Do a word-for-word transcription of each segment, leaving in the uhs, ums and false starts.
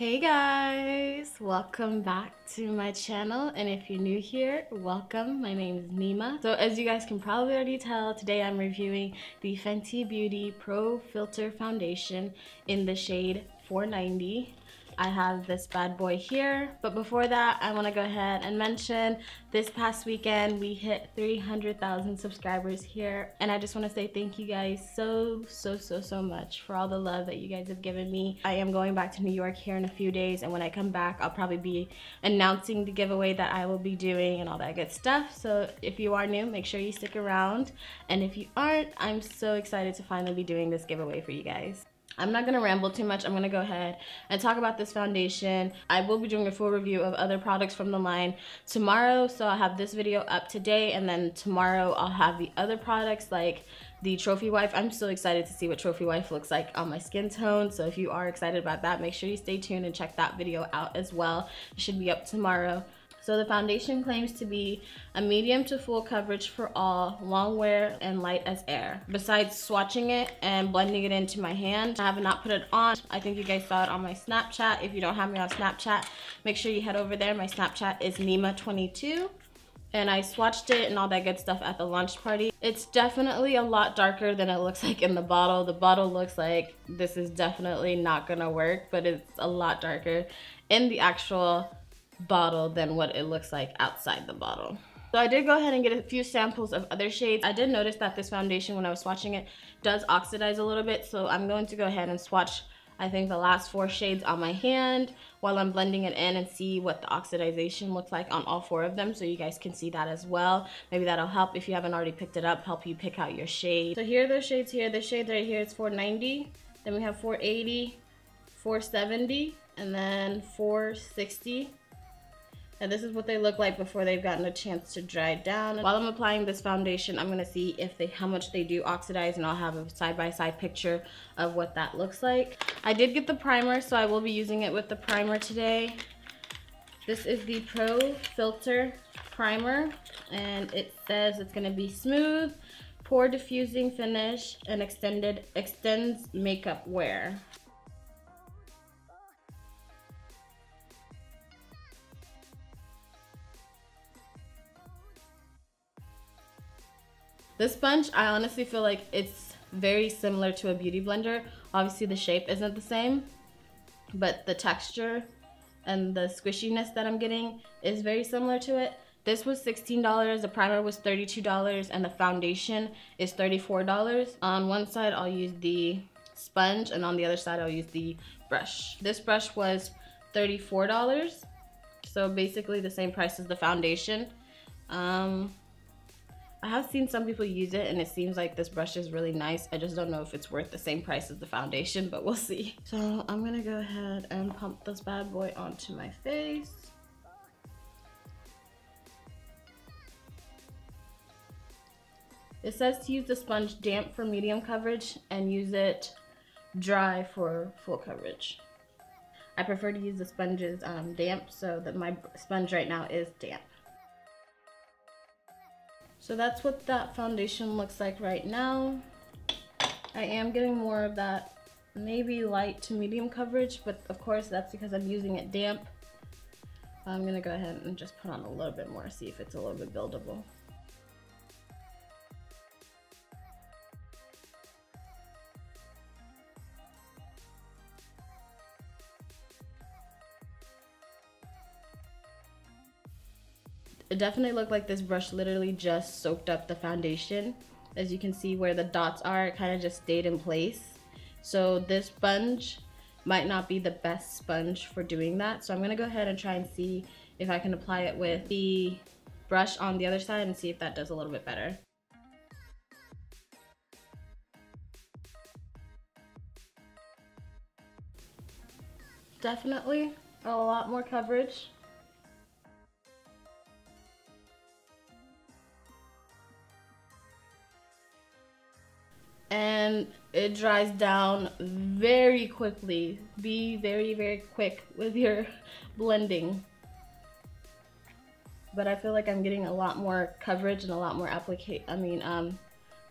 Hey guys, welcome back to my channel, and if you're new here, welcome. My name is Nima. So as you guys can probably already tell, today I'm reviewing the Fenty Beauty Pro Filter Foundation in the shade four ninety. I have this bad boy here, but before that I want to go ahead and mention this past weekend we hit three hundred thousand subscribers here, and I just want to say thank you guys so so so so much for all the love that you guys have given me. I am going back to New York here in a few days, and when I come back I'll probably be announcing the giveaway that I will be doing and all that good stuff. So if you are new, make sure you stick around, and if you aren't, I'm so excited to finally be doing this giveaway for you guys. I'm not going to ramble too much. I'm going to go ahead and talk about this foundation. I will be doing a full review of other products from the line tomorrow, so I'll have this video up today, and then tomorrow I'll have the other products like the Trophy Wife. I'm so excited to see what Trophy Wife looks like on my skin tone, so if you are excited about that, make sure you stay tuned and check that video out as well. It should be up tomorrow. So the foundation claims to be a medium to full coverage for all, long wear, and light as air. Besides swatching it and blending it into my hand, I have not put it on. I think you guys saw it on my Snapchat. If you don't have me on Snapchat, make sure you head over there. My Snapchat is Nima twenty-two. And I swatched it and all that good stuff at the launch party. It's definitely a lot darker than it looks like in the bottle. The bottle looks like this is definitely not gonna work, but it's a lot darker in the actual bottle than what it looks like outside the bottle. So I did go ahead and get a few samples of other shades. I did notice that this foundation, when I was swatching it, does oxidize a little bit, so I'm going to go ahead and swatch I think the last four shades on my hand while I'm blending it in and see what the oxidization looks like on all four of them, so you guys can see that as well. Maybe that'll help if you haven't already picked it up, help you pick out your shade. So here are those shades here. The shade right here is four ninety, then we have four eighty, four seventy, and then four sixty. And this is what they look like before they've gotten a chance to dry down. While I'm applying this foundation, I'm gonna see if they how much they do oxidize, and I'll have a side-by-side picture of what that looks like. I did get the primer, so I will be using it with the primer today. This is the Pro Filter Primer, and it says it's gonna be smooth, pore diffusing finish, and extended extends makeup wear. This sponge, I honestly feel like it's very similar to a beauty blender. Obviously the shape isn't the same, but the texture and the squishiness that I'm getting is very similar to it. This was sixteen dollars, the primer was thirty-two dollars, and the foundation is thirty-four dollars. On one side I'll use the sponge, and on the other side I'll use the brush. This brush was thirty-four dollars, so basically the same price as the foundation. Um, I have seen some people use it, and it seems like this brush is really nice. I just don't know if it's worth the same price as the foundation, but we'll see. So I'm gonna go ahead and pump this bad boy onto my face. It says to use the sponge damp for medium coverage and use it dry for full coverage. I prefer to use the sponges um, damp, so that my sponge right now is damp. So that's what that foundation looks like right now. I am getting more of that maybe light to medium coverage, but of course that's because I'm using it damp. I'm gonna go ahead and just put on a little bit more, see if it's a little bit buildable. It definitely looked like this brush literally just soaked up the foundation. As you can see where the dots are, it kind of just stayed in place. So this sponge might not be the best sponge for doing that. So I'm gonna go ahead and try and see if I can apply it with the brush on the other side and see if that does a little bit better. Definitely a lot more coverage. And it dries down very quickly. Be very, very quick with your blending. But I feel like I'm getting a lot more coverage and a lot more application, I mean, um,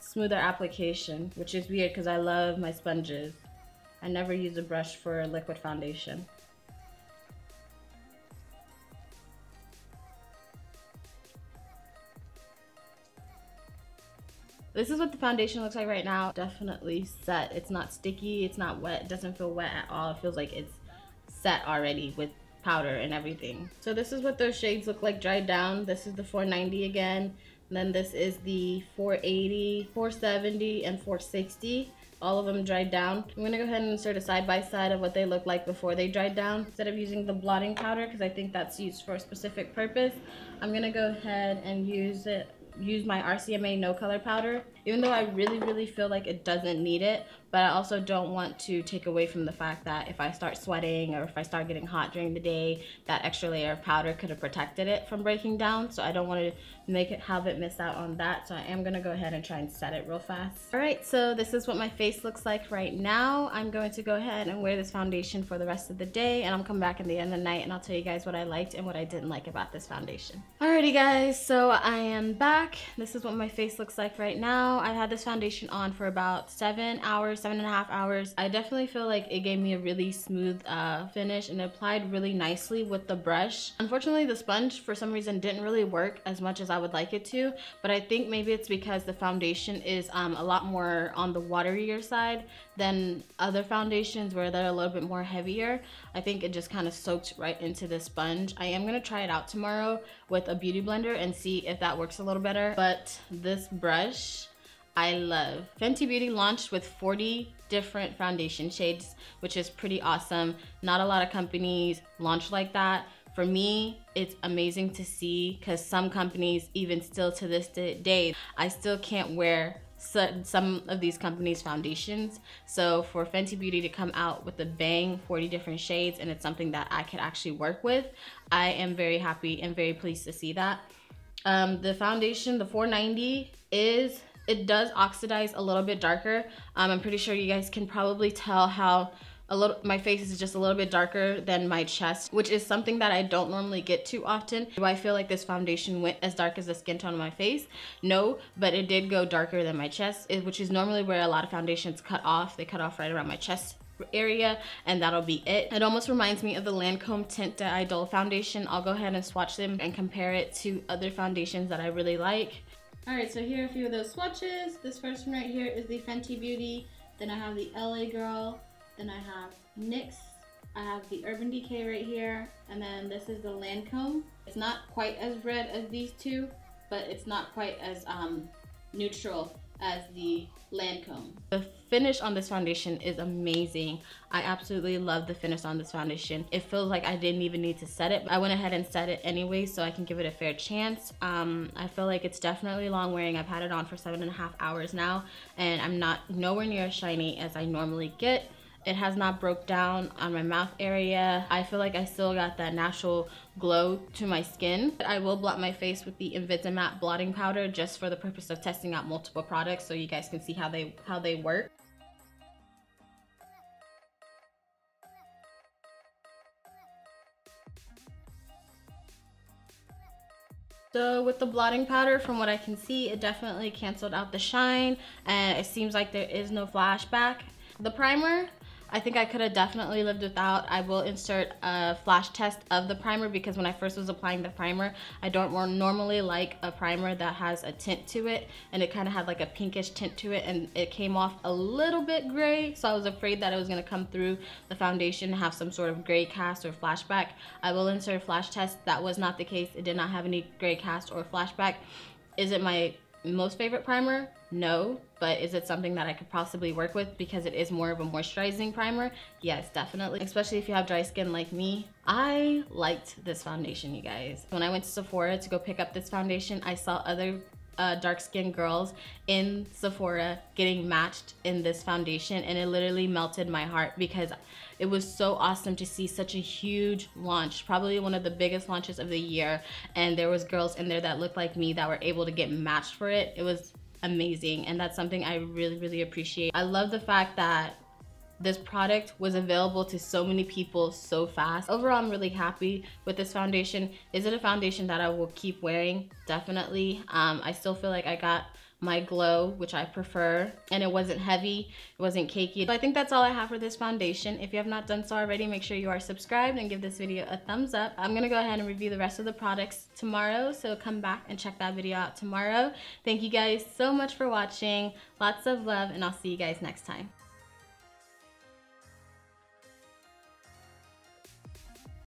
smoother application, which is weird because I love my sponges. I never use a brush for liquid foundation. This is what the foundation looks like right now. Definitely set. It's not sticky, it's not wet, it doesn't feel wet at all. It feels like it's set already with powder and everything. So this is what those shades look like dried down. This is the four ninety again. And then this is the four eighty, four seventy, and four sixty. All of them dried down. I'm gonna go ahead and insert a side-by-side of what they look like before they dried down. Instead of using the blotting powder, because I think that's used for a specific purpose, I'm gonna go ahead and use it, use my R C M A No Color Powder. Even though I really, really feel like it doesn't need it, but I also don't want to take away from the fact that if I start sweating or if I start getting hot during the day, that extra layer of powder could have protected it from breaking down. So I don't want to make it, have it miss out on that. So I am gonna go ahead and try and set it real fast. All right, so this is what my face looks like right now. I'm going to go ahead and wear this foundation for the rest of the day, and I'm coming back in the end of the night and I'll tell you guys what I liked and what I didn't like about this foundation. Alrighty guys, so I am back. This is what my face looks like right now. I've had this foundation on for about seven hours, seven and a half hours. I definitely feel like it gave me a really smooth uh, finish and applied really nicely with the brush. Unfortunately, the sponge for some reason didn't really work as much as I would like it to, but I think maybe it's because the foundation is um, a lot more on the waterier side than other foundations where they're a little bit more heavier. I think it just kind of soaked right into the sponge. I am gonna try it out tomorrow with a beauty blender and see if that works a little better, but this brush I love. Fenty Beauty launched with forty different foundation shades, which is pretty awesome. Not a lot of companies launch like that. For me, it's amazing to see, because some companies, even still to this day, I still can't wear some of these companies' foundations. So for Fenty Beauty to come out with a bang, forty different shades, and it's something that I could actually work with, I am very happy and very pleased to see that. Um, the foundation, the four ninety, is it does oxidize a little bit darker. Um, I'm pretty sure you guys can probably tell how a little, my face is just a little bit darker than my chest, which is something that I don't normally get too often. Do I feel like this foundation went as dark as the skin tone of my face? No, but it did go darker than my chest, which is normally where a lot of foundations cut off. They cut off right around my chest area, and that'll be it. It almost reminds me of the Lancôme Teint Idole foundation. I'll go ahead and swatch them and compare it to other foundations that I really like. Alright, so here are a few of those swatches. This first one right here is the Fenty Beauty. Then I have the L A Girl. Then I have NYX. I have the Urban Decay right here. And then this is the Lancôme. It's not quite as red as these two, but it's not quite as um, neutral as the Lancôme. The finish on this foundation is amazing. I absolutely love the finish on this foundation. It feels like I didn't even need to set it, but I went ahead and set it anyway so I can give it a fair chance. Um, I feel like it's definitely long wearing. I've had it on for seven and a half hours now, and I'm not nowhere near as shiny as I normally get. It has not broke down on my mouth area. I feel like I still got that natural glow to my skin. I will blot my face with the Invisimatte Blotting Powder just for the purpose of testing out multiple products so you guys can see how they, how they work. So with the blotting powder, from what I can see, it definitely canceled out the shine, and it seems like there is no flashback. The primer, I think I could have definitely lived without. I will insert a flash test of the primer, because when I first was applying the primer, I don't normally like a primer that has a tint to it, and it kind of had like a pinkish tint to it, and it came off a little bit gray, so I was afraid that it was going to come through the foundation and have some sort of gray cast or flashback. I will insert a flash test. That was not the case. It did not have any gray cast or flashback. Is it my most favorite primer? No, but is it something that I could possibly work with because it is more of a moisturizing primer? Yes, definitely, especially if you have dry skin like me. I liked this foundation, you guys. When I went to Sephora to go pick up this foundation, I saw other uh, dark-skinned girls in Sephora getting matched in this foundation, and it literally melted my heart because it was so awesome to see such a huge launch, probably one of the biggest launches of the year, and there was girls in there that looked like me that were able to get matched for it. It was amazing, and that's something I really, really appreciate. I love the fact that this product was available to so many people so fast. Overall, I'm really happy with this foundation. Is it a foundation that I will keep wearing? Definitely. Um, I still feel like I got my glow, which I prefer, and it wasn't heavy, it wasn't cakey. But I think that's all I have for this foundation. If you have not done so already, make sure you are subscribed and give this video a thumbs up. I'm gonna go ahead and review the rest of the products tomorrow, so come back and check that video out tomorrow. Thank you guys so much for watching, lots of love, and I'll see you guys next time.